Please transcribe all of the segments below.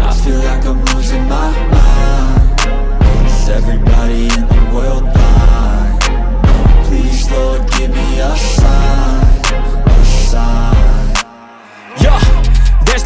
I feel like I'm losing my mind. Is everybody in the world blind? Please, Lord, give me a sign, a sign. Yeah. There's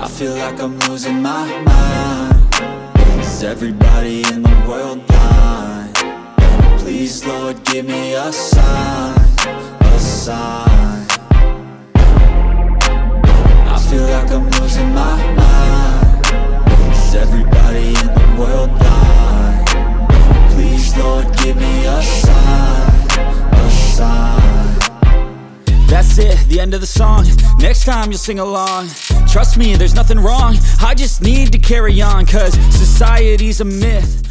I feel like I'm losing my mind. Is everybody in the world blind? Please, Lord, give me a sign, a sign. I feel like I'm losing my mind. Is everybody in the world blind? Please, Lord, give me a sign, a sign. That's it, the end of the song. Next time you'll sing along. Trust me, there's nothing wrong. I just need to carry on, cause society's a myth.